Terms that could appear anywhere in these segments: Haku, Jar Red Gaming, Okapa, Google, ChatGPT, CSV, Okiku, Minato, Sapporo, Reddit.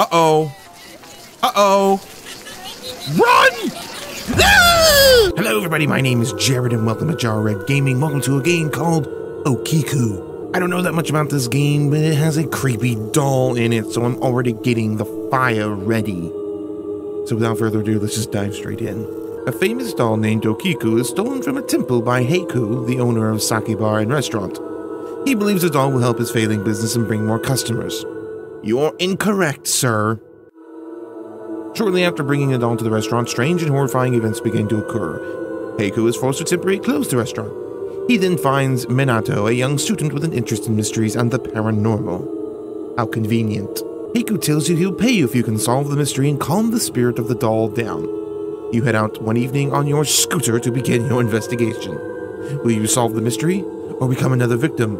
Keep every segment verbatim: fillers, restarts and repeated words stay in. Uh-oh. Uh-oh. Run! Ah! Hello everybody, my name is Jared and welcome to Jar Red Gaming. Welcome to a game called Okiku. I don't know that much about this game, but it has a creepy doll in it, so I'm already getting the fire ready. So without further ado, let's just dive straight in. A famous doll named Okiku is stolen from a temple by Haku, the owner of sake bar and restaurant. He believes the doll will help his failing business and bring more customers. You're incorrect, sir. Shortly after bringing the doll to the restaurant, strange and horrifying events begin to occur. Haku is forced to temporarily close the restaurant. He then finds Minato, a young student with an interest in mysteries and the paranormal. How convenient. Haku tells you he'll pay you if you can solve the mystery and calm the spirit of the doll down. You head out one evening on your scooter to begin your investigation. Will you solve the mystery or become another victim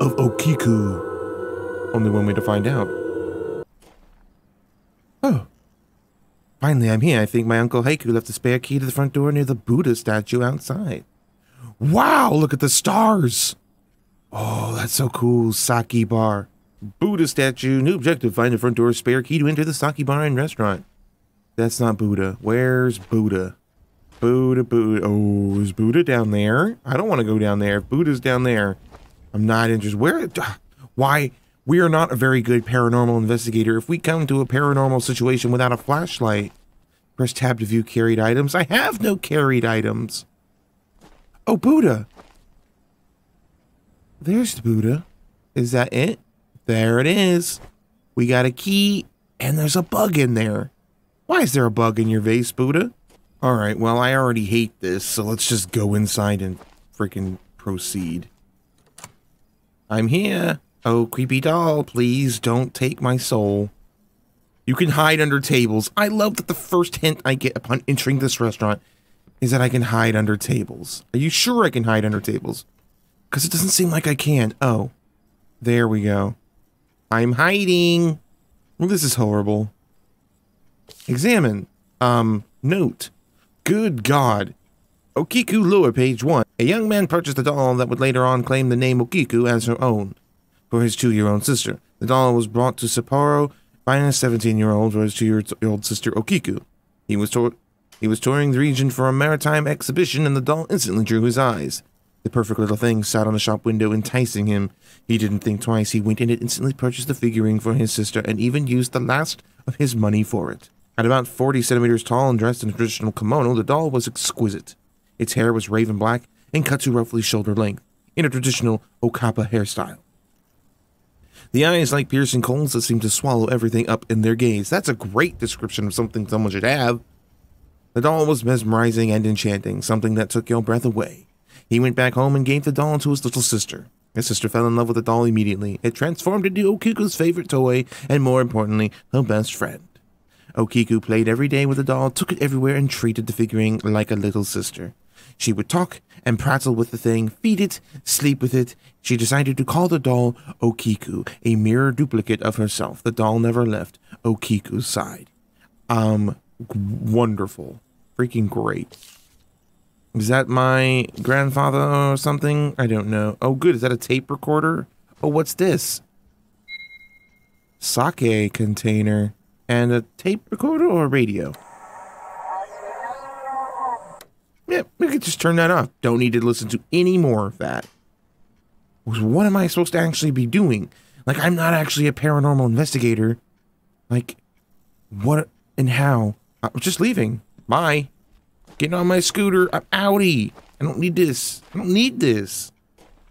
of Okiku? Only one way to find out. Oh. Finally, I'm here. I think my uncle Haku left a spare key to the front door near the Buddha statue outside. Wow, look at the stars! Oh, that's so cool. Sake bar. Buddha statue. New objective. Find the front door spare key to enter the sake bar and restaurant. That's not Buddha. Where's Buddha? Buddha, Buddha. Oh, is Buddha down there? I don't want to go down there. If Buddha's down there, I'm not interested. Where? Why? We are not a very good paranormal investigator. If we come to a paranormal situation without a flashlight, press tab to view carried items. I have no carried items. Oh, Buddha. There's the Buddha. Is that it? There it is. We got a key, and there's a bug in there. Why is there a bug in your vase, Buddha? All right, well, I already hate this, so let's just go inside and freaking proceed. I'm here. Oh, creepy doll, please don't take my soul. You can hide under tables. I love that the first hint I get upon entering this restaurant is that I can hide under tables. Are you sure I can hide under tables? Because it doesn't seem like I can. Oh, there we go. I'm hiding. Well, this is horrible. Examine. Um, note. Good God. Okiku lure, page one. A young man purchased a doll that would later on claim the name Okiku as her own for his two-year-old sister. The doll was brought to Sapporo by a seventeen-year-old for his two-year-old sister Okiku. He was taught. He was touring the region for a maritime exhibition, and the doll instantly drew his eyes. The perfect little thing sat on the shop window, enticing him. He didn't think twice. He went in and instantly purchased the figurine for his sister, and even used the last of his money for it. At about forty centimeters tall and dressed in a traditional kimono, the doll was exquisite. Its hair was raven black and cut to roughly shoulder length, in a traditional Okapa hairstyle. The eyes like piercing coals that seemed to swallow everything up in their gaze. That's a great description of something someone should have. The doll was mesmerizing and enchanting, something that took your breath away. He went back home and gave the doll to his little sister. His sister fell in love with the doll immediately. It transformed into Okiku's favorite toy, and more importantly, her best friend. Okiku played every day with the doll, took it everywhere, and treated the figurine like a little sister. She would talk and prattle with the thing, feed it, sleep with it. She decided to call the doll Okiku, a mirror duplicate of herself. The doll never left Okiku's side. Um... Wonderful. Freaking great. Is that my grandfather or something? I don't know. Oh, good. Is that a tape recorder? Oh, what's this? Sake container and a tape recorder or a radio? Yeah, we could just turn that off. Don't need to listen to any more of that. What am I supposed to actually be doing? Like, I'm not actually a paranormal investigator. Like, what and how? I'm just leaving. Bye. Getting on my scooter. I'm outie. I don't need this. I don't need this.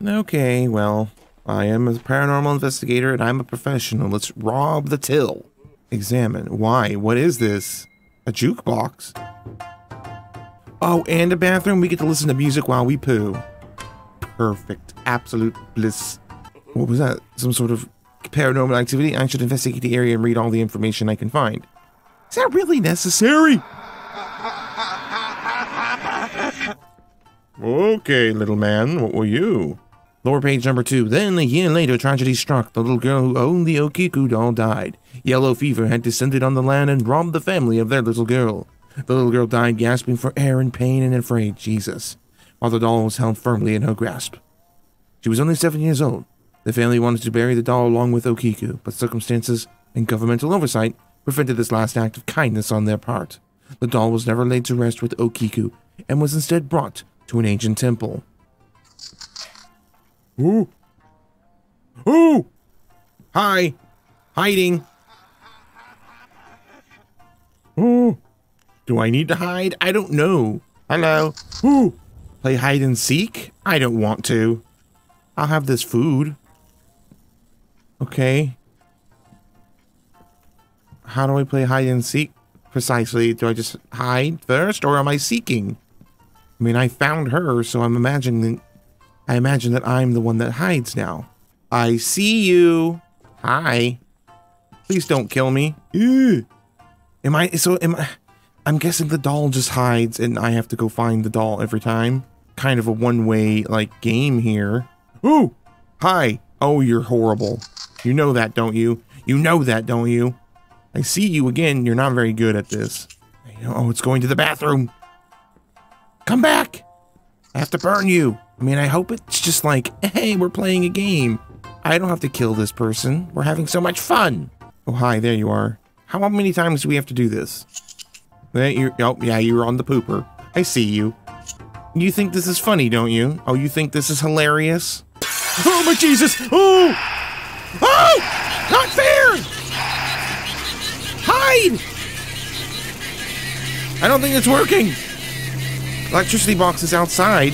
Okay, well, I am a paranormal investigator and I'm a professional. Let's rob the till. Examine. Why? What is this? A jukebox? Oh, and a bathroom. We get to listen to music while we poo. Perfect. Absolute bliss. What was that? Some sort of paranormal activity? I should investigate the area and read all the information I can find. Is that really necessary? Okay, little man, what were you? Lore page number two. Then, a year later, tragedy struck. The little girl who owned the Okiku doll died. Yellow fever had descended on the land and robbed the family of their little girl. The little girl died gasping for air in pain and afraid, Jesus, while the doll was held firmly in her grasp. She was only seven years old. The family wanted to bury the doll along with Okiku, but circumstances and governmental oversight prevented this last act of kindness on their part. The doll was never laid to rest with Okiku, and was instead brought to an ancient temple. Ooh! Ooh! Hi! Hiding! Ooh! Do I need to hide? I don't know. Hello? Ooh! Play hide and seek? I don't want to. I'll have this food. Okay. How do I play hide and seek? Precisely. Do I just hide first, or am I seeking? I mean, I found her, so I'm imagining... I imagine that I'm the one that hides now. I see you. Hi. Please don't kill me. Ew. Am I... So, am I... I'm guessing the doll just hides, and I have to go find the doll every time. Kind of a one-way, like, game here. Ooh! Hi! Oh, you're horrible. You know that, don't you? You know that, don't you? I see you again. You're not very good at this. Oh, it's going to the bathroom. Come back! I have to burn you. I mean, I hope it's just like, hey, we're playing a game. I don't have to kill this person. We're having so much fun. Oh, hi, there you are. How many times do we have to do this? You're, oh, yeah, you were on the pooper. I see you. You think this is funny, don't you? Oh, you think this is hilarious? Oh, my Jesus! Oh! Oh! Not fair! Hide! I don't think it's working. Electricity box is outside.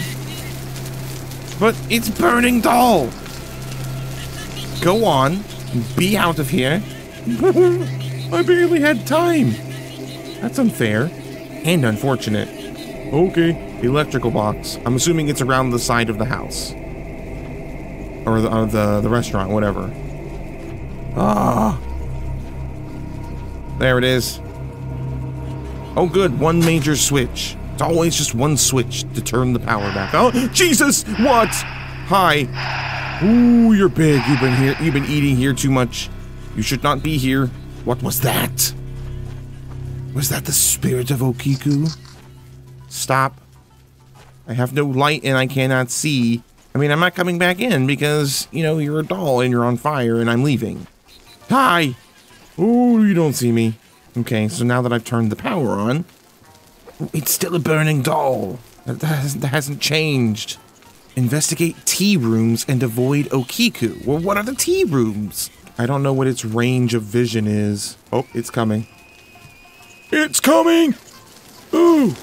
But it's burning doll. Go on. Be out of here. I barely had time. That's unfair. And unfortunate. Okay. Electrical box. I'm assuming it's around the side of the house. Or the, or the, the restaurant, whatever. Ah. There it is. Oh good, one major switch. It's always just one switch to turn the power back. Oh, Jesus! What? Hi. Ooh, you're big. You've been here. You've been eating here too much. You should not be here. What was that? Was that the spirit of Okiku? Stop. I have no light and I cannot see. I mean, I'm not coming back in because, you know, you're a doll and you're on fire and I'm leaving. Hi. Ooh, you don't see me. Okay, so now that I've turned the power on, it's still a burning doll. That hasn't, that hasn't changed. Investigate tea rooms and avoid Okiku. Well, what are the tea rooms? I don't know what its range of vision is. Oh, it's coming. It's coming! Ooh!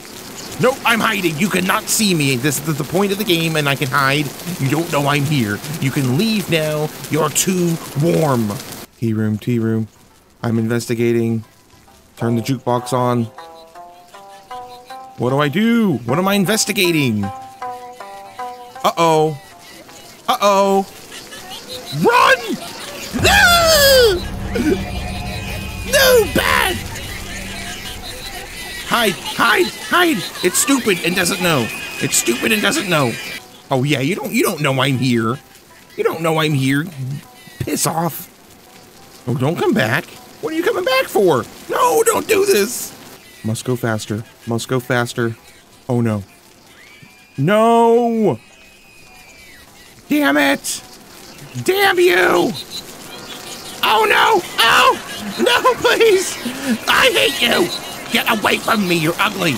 No, I'm hiding. You cannot see me. This is the point of the game, and I can hide. You don't know I'm here. You can leave now. You're too warm. Tea room, tea room. I'm investigating. Turn the jukebox on. What do I do? What am I investigating? Uh-oh. Uh-oh. Run! No! No, bad! Hide, hide, hide! It's stupid and doesn't know. It's stupid and doesn't know. Oh yeah, you don't you don't know I'm here. You don't know I'm here. Piss off. Oh, don't come back. What are you coming back for? No, don't do this. Must go faster. Must go faster. Oh, no. No! Damn it! Damn you! Oh, no! Oh! No, please! I hate you! Get away from me, you're ugly!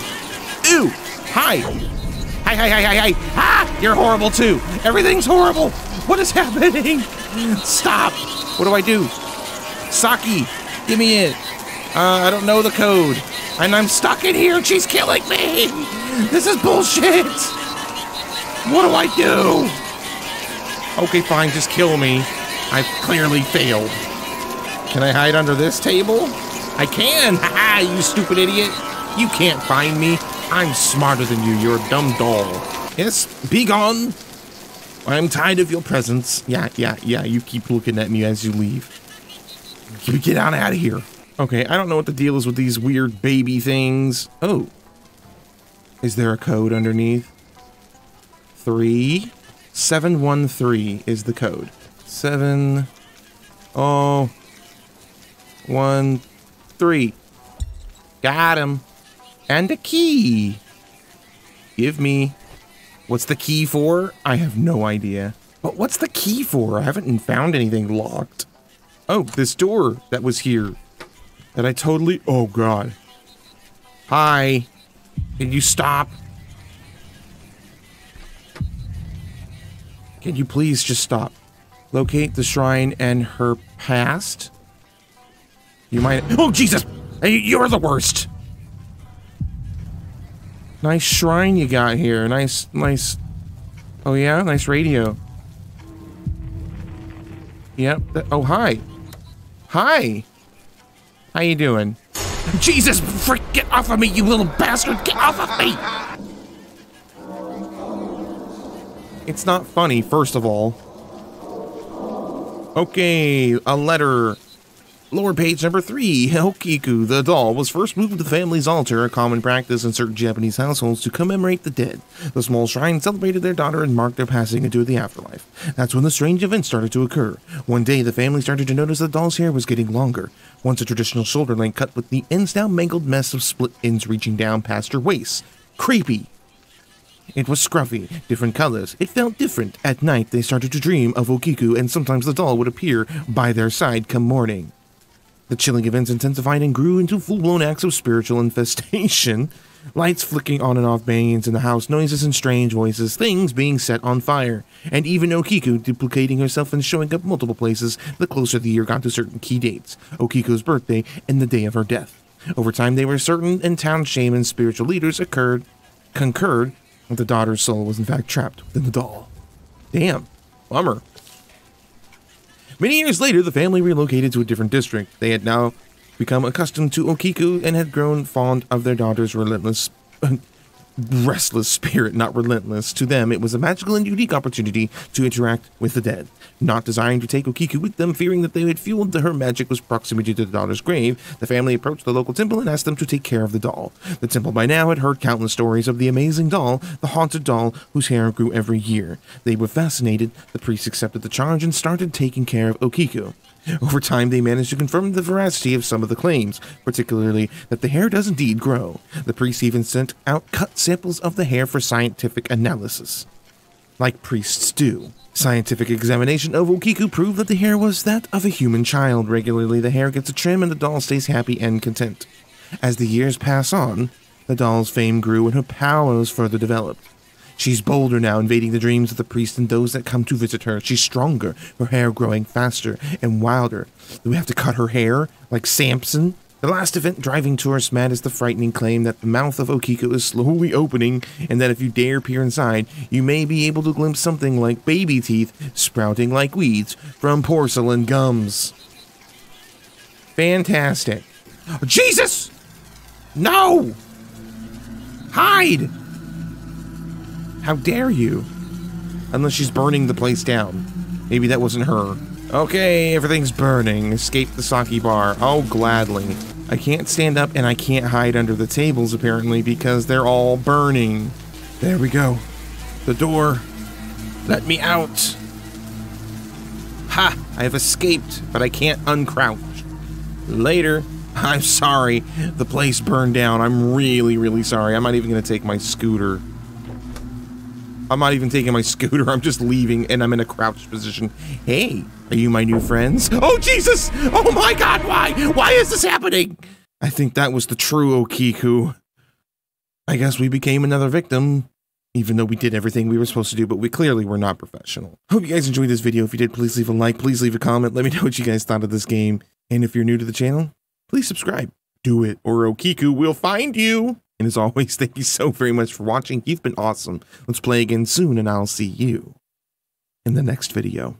Ew! Hi! Hi, hi, hi, hi, hi! Ah! You're horrible, too! Everything's horrible! What is happening? Stop! What do I do? Saki, give me it. Uh, I don't know the code. And I'm stuck in here. She's killing me. This is bullshit. What do I do? Okay, fine. Just kill me. I've clearly failed. Can I hide under this table? I can. Haha, you stupid idiot. You can't find me. I'm smarter than you. You're a dumb doll. Yes, be gone. I'm tired of your presence. Yeah, yeah, yeah. You keep looking at me as you leave. Get on out of here. Okay, I don't know what the deal is with these weird baby things. Oh. Is there a code underneath? three seven one three is the code. Seven. Oh. One. Three. Got him. And a key. Give me. What's the key for? I have no idea. But what's the key for? I haven't found anything locked. Oh, this door that was here. that I totally- oh god. Hi. Can you stop? Can you please just stop? Locate the shrine and her past. You might- oh Jesus! You're the worst! Nice shrine you got here. Nice, nice. Oh yeah, nice radio. Yep. Oh hi, hi. How you doing? Jesus, frick! Get off of me, you little bastard! Get off of me! It's not funny, first of all. Okay, a letter. Lower page number three, Okiku, the doll, was first moved to the family's altar, a common practice in certain Japanese households to commemorate the dead. The small shrine celebrated their daughter and marked their passing into the afterlife. That's when the strange event started to occur. One day, the family started to notice the doll's hair was getting longer. Once a traditional shoulder length cut with the ends now mangled mess of split ends reaching down past her waist. Creepy. It was scruffy, different colors. It felt different. At night, they started to dream of Okiku, and sometimes the doll would appear by their side come morning. The chilling events intensified and grew into full-blown acts of spiritual infestation. Lights flicking on and off, bangings in the house, noises and strange voices, things being set on fire. And even Okiku duplicating herself and showing up multiple places the closer the year got to certain key dates, Okiku's birthday and the day of her death. Over time, they were certain, and town shamans, spiritual leaders occurred, concurred that the daughter's soul was in fact trapped within the doll. Damn. Bummer. Many years later, the family relocated to a different district. They had now become accustomed to Okiku and had grown fond of their daughter's relentless, restless spirit, not relentless. To them, it was a magical and unique opportunity to interact with the dead. Not desiring to take Okiku with them, fearing that they had fueled her magic with proximity to the daughter's grave, the family approached the local temple and asked them to take care of the doll. The temple by now had heard countless stories of the amazing doll, the haunted doll whose hair grew every year. They were fascinated. The priest accepted the charge and started taking care of Okiku. Over time, they managed to confirm the veracity of some of the claims, particularly that the hair does indeed grow. The priest even sent out cut samples of the hair for scientific analysis. Like priests do. Scientific examination of Okiku proved that the hair was that of a human child. Regularly, the hair gets a trim and the doll stays happy and content. As the years pass on, the doll's fame grew and her powers further developed. She's bolder now, invading the dreams of the priest and those that come to visit her. She's stronger, her hair growing faster and wilder. Do we have to cut her hair? Like Samson? The last event driving tourists mad is the frightening claim that the mouth of Okiku is slowly opening and that if you dare peer inside, you may be able to glimpse something like baby teeth sprouting like weeds from porcelain gums. Fantastic. Jesus! No! Hide! How dare you? Unless she's burning the place down. Maybe that wasn't her. Okay, everything's burning. Escape the sake bar. Oh, gladly. I can't stand up and I can't hide under the tables, apparently, because they're all burning. There we go. The door. Let me out. Ha! I have escaped, but I can't uncrouch. Later. I'm sorry. The place burned down. I'm really, really sorry. I'm not even going to take my scooter. I'm not even taking my scooter, I'm just leaving, and I'm in a crouched position. Hey, are you my new friends? Oh, Jesus! Oh my god, why? Why is this happening? I think that was the true Okiku. I guess we became another victim. Even though we did everything we were supposed to do, but we clearly were not professional. Hope you guys enjoyed this video. If you did, please leave a like, please leave a comment, let me know what you guys thought of this game. And if you're new to the channel, please subscribe. Do it, or Okiku will find you! And as always, thank you so very much for watching. You've been awesome. Let's play again soon, and I'll see you in the next video.